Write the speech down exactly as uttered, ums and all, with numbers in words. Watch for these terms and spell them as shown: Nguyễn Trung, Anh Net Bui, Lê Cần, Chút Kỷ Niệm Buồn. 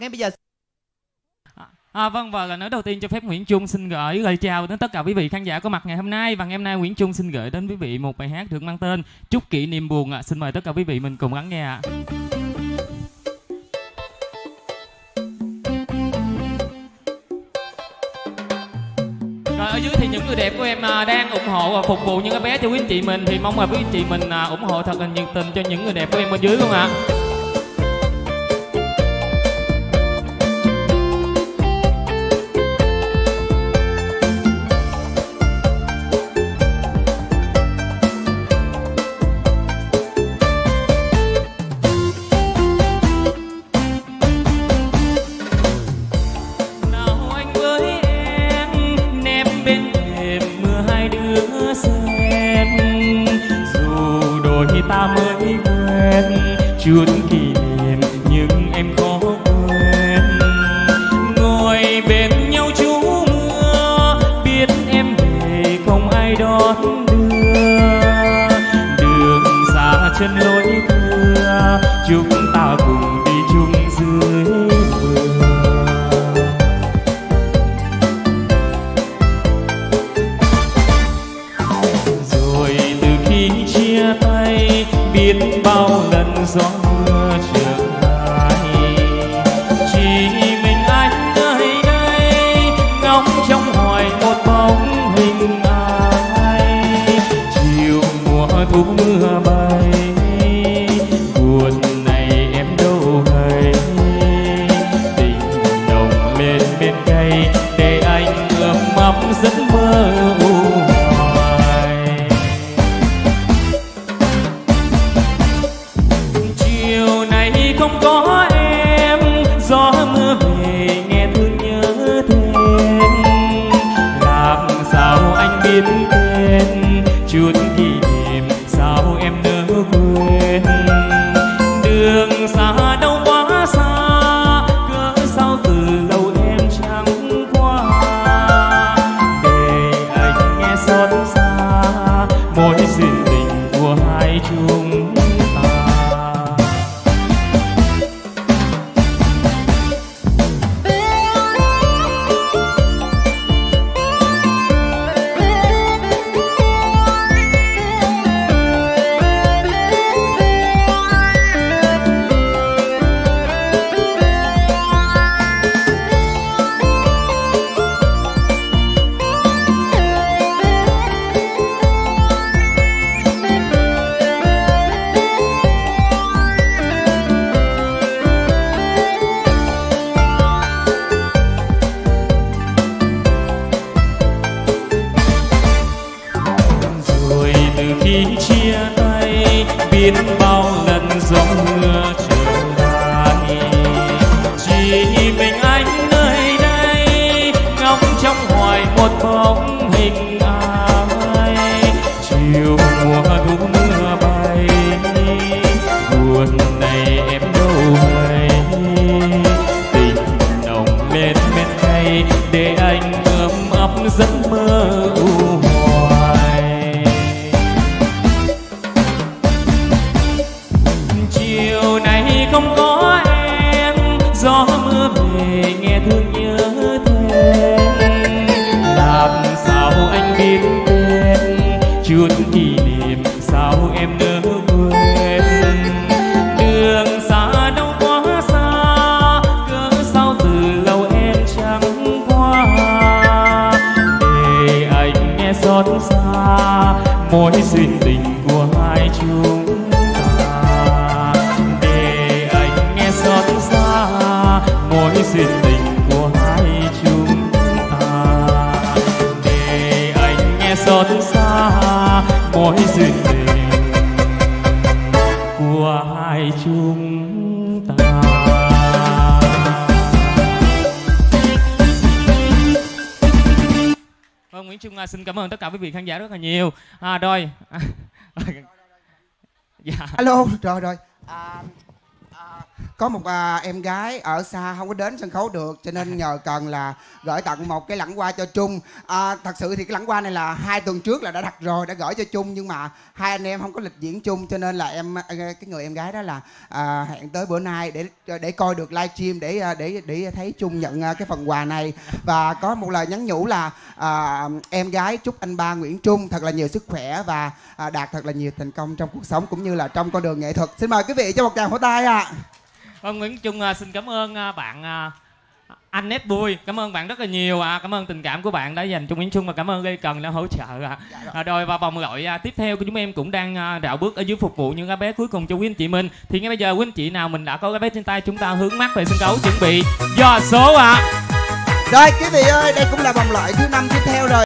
ngay bây giờ. À, vâng, và lời nói đầu tiên cho phép Nguyễn Trung xin gửi lời chào đến tất cả quý vị khán giả có mặt ngày hôm nay. Và ngày hôm nay Nguyễn Trung xin gửi đến quý vị một bài hát được mang tên Chút Kỷ Niệm Buồn ạ. Xin mời tất cả quý vị mình cùng lắng nghe ạ. Rồi, ở dưới thì những người đẹp của em đang ủng hộ và phục vụ những cái bé cho quý anh chị mình. Thì mong là quý anh chị mình ủng hộ thật là nhiệt tình cho những người đẹp của em bên dưới luôn ạ. Chút kỷ niệm nhưng em khó quên, ngồi bên nhau chú mưa, biết em về không ai đón đưa, đường xa chân lối thưa, chúng ta cùng đi chung dưới vườn. Rồi từ khi chia tay biết bao lần gió mưa trở lại, chỉ mình anh nơi đây ngóng trong hoài một bóng hình ai. Chiều mùa thu mưa bay, buồn này em đâu hay, tình nồng lên bên cây để anh ươm ấp giấc mơ u. Chút kỷ niệm sao em nỡ quên, đường xa đâu quá xa, cớ sao từ lâu em chẳng qua, để anh nghe xót xa mỗi duyên tình của hai chúng ta. Bóng hình ai chiều mùa thu mưa bay, buồn này em đâu hay, tình nồng lên bên tay để anh ươm ấp giấc mơ u hoài. Chiều nay không có em, gió mưa về nghe thương nhớ thêm, làm sao anh biết tên chút kỷ niệm sao em nỡ quên, đường xa đâu quá xa, cớ sao từ lâu em chẳng qua, để anh nghe xót xa mối duyên tình của hai chúng ta, để anh nghe xót xa mối duyên tình của hai chúng ta. Xót xa mỗi duyên tình của hai chúng ta. Vâng, Nguyễn Trung xin cảm ơn tất cả quý vị khán giả rất là nhiều. À, rồi. À, dạ. Alo, rồi rồi. À, à, Có một à, em gái ở xa không có đến sân khấu được, cho nên nhờ Cần là gửi tặng một cái lẵng hoa cho Trung. à, Thật sự thì cái lẵng hoa này là hai tuần trước là đã đặt rồi, đã gửi cho Trung. Nhưng mà hai anh em không có lịch diễn chung, cho nên là em cái người em gái đó là à, hẹn tới bữa nay để để coi được livestream để để để thấy Trung nhận cái phần quà này. Và có một lời nhắn nhủ là à, em gái chúc anh ba Nguyễn Trung thật là nhiều sức khỏe và à, đạt thật là nhiều thành công trong cuộc sống cũng như là trong con đường nghệ thuật. Xin mời quý vị cho một tràng pháo tay ạ. À. Ông Nguyễn Trung xin cảm ơn bạn Anh Net Bui, cảm ơn bạn rất là nhiều ạ. À. Cảm ơn tình cảm của bạn đã dành cho Nguyễn Trung và cảm ơn Lê Cần đã hỗ trợ ạ. À. Rồi và vòng loại tiếp theo của chúng em cũng đang rảo bước ở dưới phục vụ những cái bé cuối cùng cho quý anh chị mình. Thì ngay bây giờ quý anh chị nào mình đã có cái bé trên tay, chúng ta hướng mắt về sân khấu chuẩn bị do số ạ. À. Rồi quý vị ơi, đây cũng là vòng loại thứ năm tiếp theo rồi.